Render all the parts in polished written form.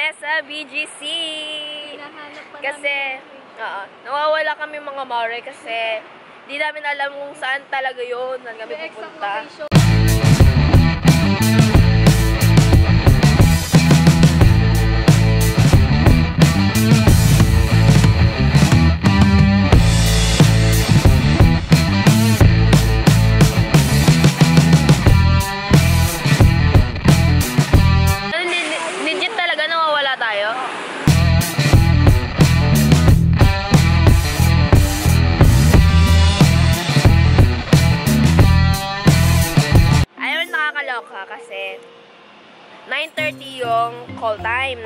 kami sa BGC. Kasi, nawawala kami mga Maori kasi di namin alam kung saan talaga yun, saan kami pupunta. Kasi 9:30 yung call time.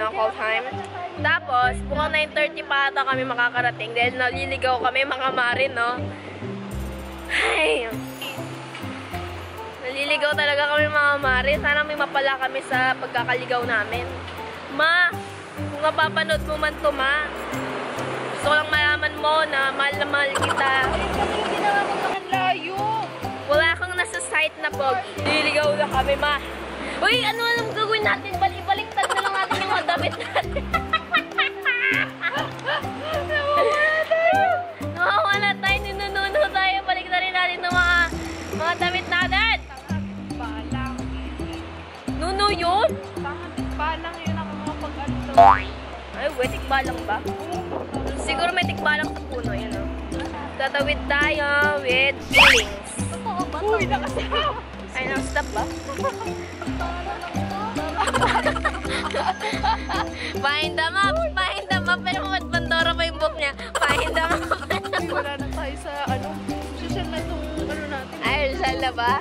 Tapos, pukang 9:30 pa ata kami makakarating dahil naliligaw kami mga Marin, no? Ay! Naliligaw talaga kami mga Marin. Sana may mapala kami sa pagkakaligaw namin. Ma! Kung mapapanood mo man to, ma, gusto ko lang malaman mo na mahal na mahal kita. Wala kang nasa site na pogi. Nililigaw na kami, ma. Uy, ano alam gagawin natin? Balik-baliktad na lang natin yung mga damit natin. Nawawala tayo. Nawawala tayo. Ninununo tayo. Balik na rin natin ng mga damit natin. Palang. Nuno yun? Palang yun ang mga pag-alito. Ay, we, tikbalang ba? Siguro may tikbalang sa puno yun. No? Tatawid tayo with feelings. Uy, nakasarap! Ay, nang-stop ba? Pahinda map! Pahinda map! Pero kung bandora pa yung book niya, pahinda map! Ay, wala na tayo sa ano. Social na itong ano natin. Ay, social na ba?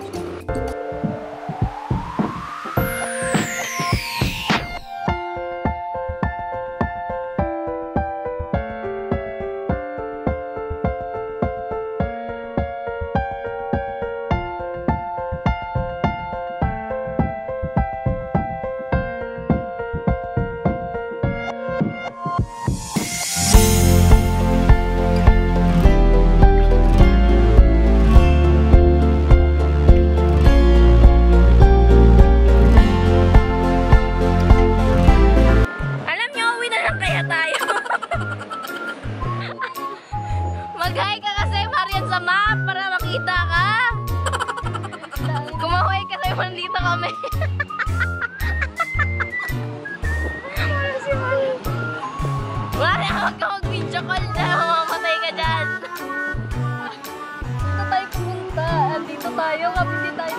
Nandito kami. Wala na, huwag ka mag-video call na. Mamatay ka dyan. Dito tayo pumunta. Dito tayo. Kapiti tayo.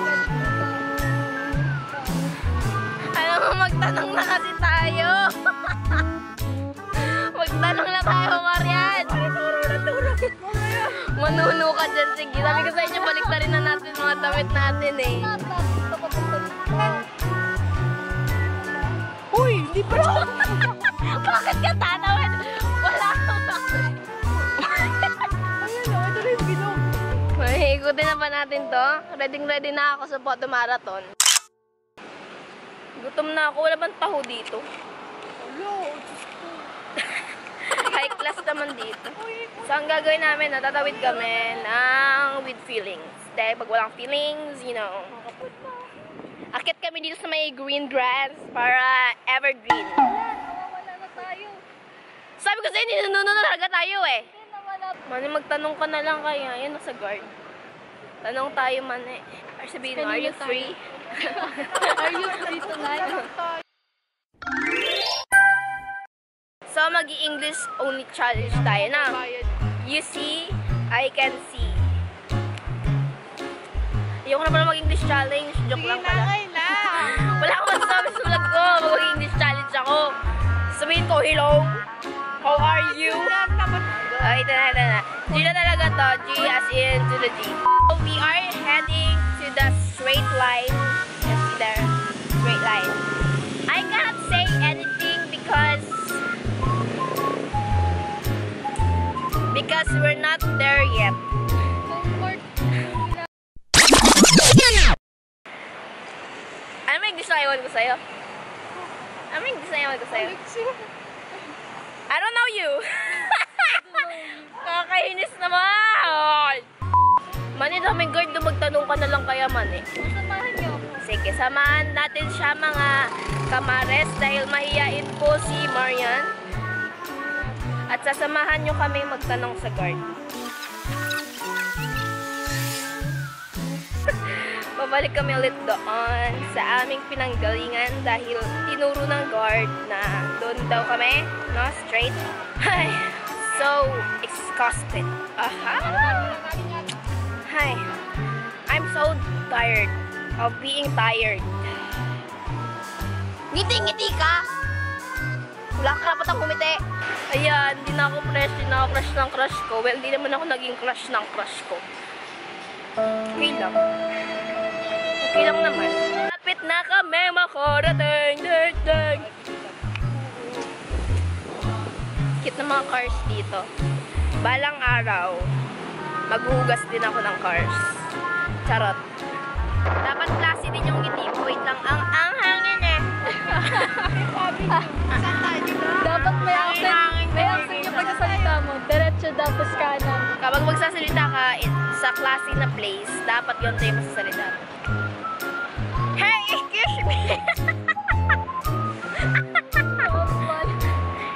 Alam mo, magtanong na kasi tayo. Magtanong na tayo, Marian. Manuno ka dyan. Sige, sabi ko sa inyo, balik na rin na natin mga damit natin eh. Uy, libro! Bakit ka tanawin? Wala ka ba? Ayan o, ito na yung bilog. Ikutin na ba natin to? Ready na ako sa photomarathon. Gutom na ako. Wala bang taho dito? Hello! High class naman dito. So, ang gagawin namin, natatawid kami ng with feelings. Dahil pag walang feelings, you know. Akit kami dito sa may green grass para evergreen. Wala na tayo. Sabi ko sa'yo, ninununo na talaga tayo eh. Mani, magtanong ka na lang kaya. Yan, nasa guard. Tanong tayo, Mani. Or sabihin, are you free? Are you free tonight? So, mag-i-English only challenge tayo na. You see, I can see. Ayoko na pala mag-English challenge. Joke lang pala. Wala akong masasabi sa vlog ko. Mag-English challenge ako. Sabihin ko, hello. How are you? Oh, ito na. G na talaga to. G as in to the G. So, we are heading to the straight line. Let's see there. Straight line. I can't say anything because we're not there yet. Ano yung English na iwan ko sa'yo? I don't know you! Nakakahinis naman! Mani, daming guard, magtanong ka na lang kaya, Mani. Samahan niyo ako. Sige, samahan natin siya, mga kamares, dahil mahiyain po si Marian. At sasamahan niyo kami magtanong sa guard. Babalik kami ulit doon sa aming pinanggalingan dahil tinuro ng guard na doon daw kami, no? Straight. Hi! So exhausted. Aha! Hi! I'm so tired of being tired. Ngiti-ngiti ka! Wala ka dapat ang humiti. Ayan, hindi na ako fresh, hindi na ako crush ng crush ko. Well, hindi naman ako naging crush ng crush ko. Okay lang. Okay lang naman. Kapit na kami makarating. Cute na mga cars dito. Balang araw, maghuhugas din ako ng cars. Charot. Dapat klase din yung ngiti. Wait lang, ang hangin eh. Dapat may accent yung pagsasalita mo. Diretso dapat kanan. Kapag magsasalita ka sa klase na place, dapat yun tayo masasalita.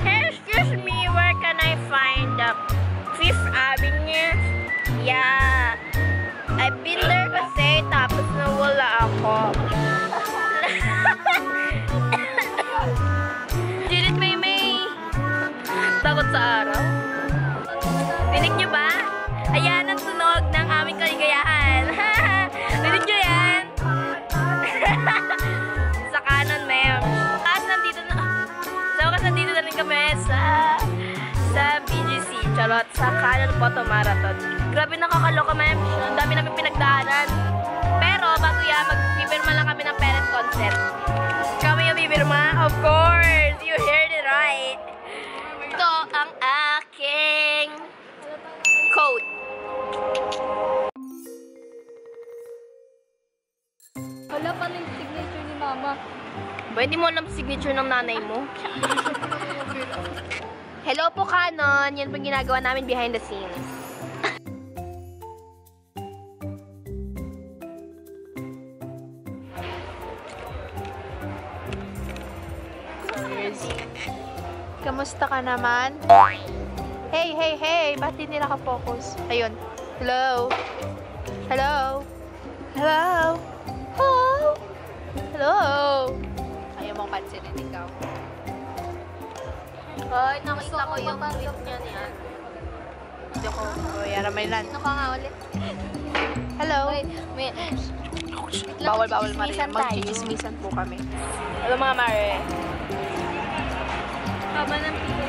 Excuse me, where can I find the Fifth Avenue? Yeah, I've been there kasi tapos nawala ako. Judith Maymay, takot sa araw. Dinig niyo ba? Ayan ang tunog ng aming kaligayahan. Dinig niyo yan? Sa kanon, ma'am. Tapos nandito na rin kami sa BGC. Charot, sa Canon Photomarathon. Grabe, nakakaloka, ma'am. Ang dami namin pinagdaanan. Pero bago yan, magbibirma lang kami ng parent concept. Kami yung bibirma, of course. You heard it right. Ito ang aking coat. Wala pa rin signature ni Mama. Pwede mo alam signature ng nanay mo? Hello po, Canon! Yan po ginagawa namin behind the scenes. Kamusta ka naman? Hey, hey, hey! Ba't hindi naka-focus? Ayun. Hello? Hello? Hello? Hello? Hello? Ayaw mong pansinin ikaw. Ay, nakita ko yung tweet niya niya. Joke ko. Yara, may lan. Sino ka nga ulit? Hello? Bawal-bawal, Mari. Mag-chismisan po kami. Hello, mga Mari. Kaba ng pili.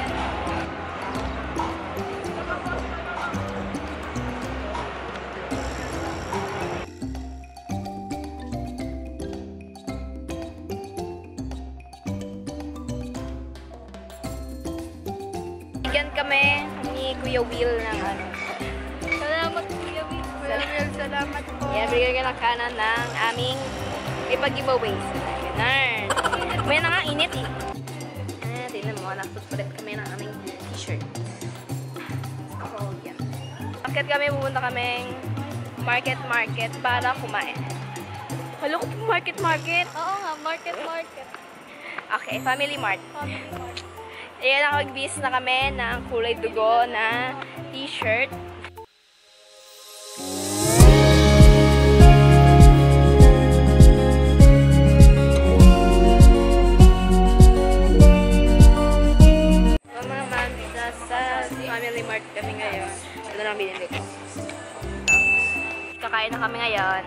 Kami ni Kuya Will ng ano. Salamat, Kuya Will. Kuya Will, salamat po. Yeah, bigyan ka ng kanan ng aming ipag-giveaway. Ganun. May na nga init eh. Ah, tinan mo. Nakasusulit kami ng aming t-shirt. Oh, yan. Yeah. Market kami. Pupunta kaming Market Market para kumain. Hello, Market Market? Oo nga, Market Market. Okay, Family Mart. Family Mart. Ayan, nakapag-bis na kami ng kulay dugo na t-shirt. Mga ma'am, sa Family Mart kami ngayon. Ano lang binili ko? Kakain na kami ngayon.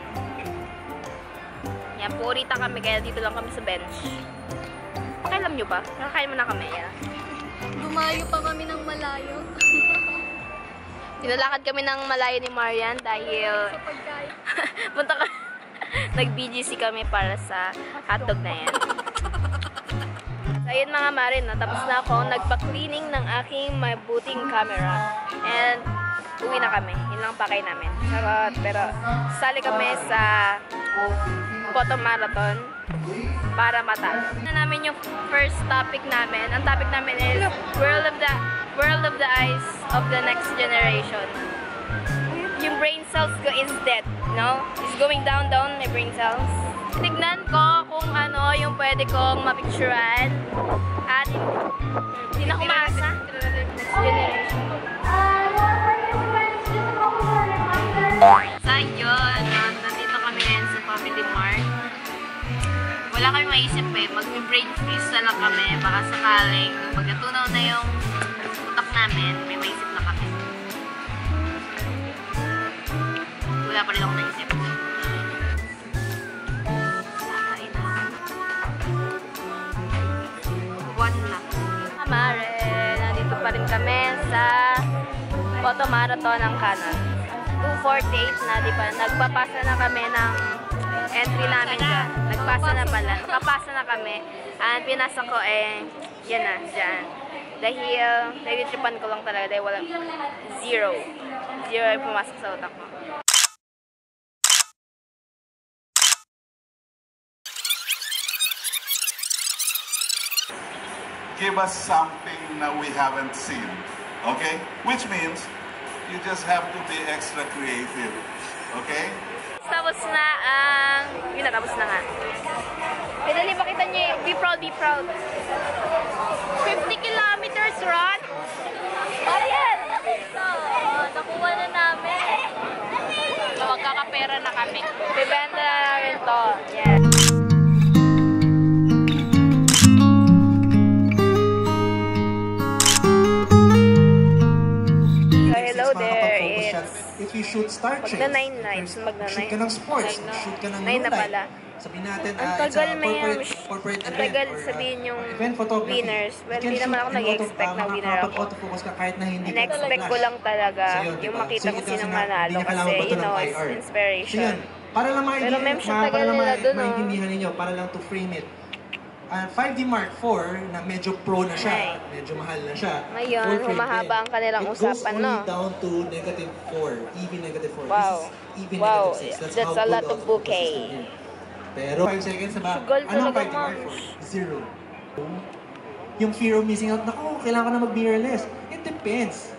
Yan, purita kami kaya dito lang kami sa bench. Alam nyo ba? Nakakain mo na kami. Yan. Lumayo pa kami ng malayo. Tinalakad kami ng malayo ni Marian dahil punta ka nag-BGC kami para sa hotdog na yan. So ayun, mga Marin, natapos na ako nagpa-cleaning ng aking mabuting camera. And uwi na kami. Yun lang pakay namin. Pero sali kami sa Photomarathon para matalo. Na namin yung first topic namin. Ang topic namin is World of the Eyes of the Next Generation. yung brain cells ko is dead, no? It's going down my brain cells. Tignan ko kung ano yung pwede kong mapicturean. At hindi na kumasa. So yun, nandito kami ngayon sa Family Mart. Wala kami maisip eh, mag-brain freeze na lang kami. Baka sakaling magkatunaw na yung utak namin, may maisip na kami. Wala pa rin akong naisip. Kakain na. One na. Mare, nandito pa rin kami sa Photomarathon ng Canon. 248 na, di ba? Nagpapasa na kami ng entry namin dyan. Nagpasa na pala. Kapasa na kami. Ang pinasa ko eh, yan na, dyan. Dahil, nagtitripan ko lang talaga. Dahil walang zero. Zero ay pumasok sa utak ko. Give us something that we haven't seen. Okay? Which means, you just have to be extra creative. Okay? Tapos na ang... Yun na, tapos na nga. Pinali, makita nyo yung be proud, be proud. 50 kilometers run? Oh, yes! Oh, nakuha na namin. Magkakapera na kami. Bibenta na namin to. Yes. If you shoot star chase, mag-shoot ka ng sports, mag-shoot ka ng new light. Sabihin natin, it's a corporate event. Ang tagal sabihin yung winners. Well, hindi naman ako nag-expect na winner ako. Na-expect ko lang talaga yung makita ko sinang manalo kasi, you know, it's inspiration. Pero ma'am, siya tagal nila doon, no? Para lang to frame it. 5D Mark IV, na medyo pro na siya, medyo mahal na siya. Ngayon, humahaba ang kanilang usapan, no? It goes only down to negative 4, even negative 4. Wow. Even negative 6. That's a lot of bouquet. Pero, 5 seconds na ba? Anong 5D Mark IV? Zero. Yung fear of missing out, naku, kailangan ko na mag-mirrorless. It depends.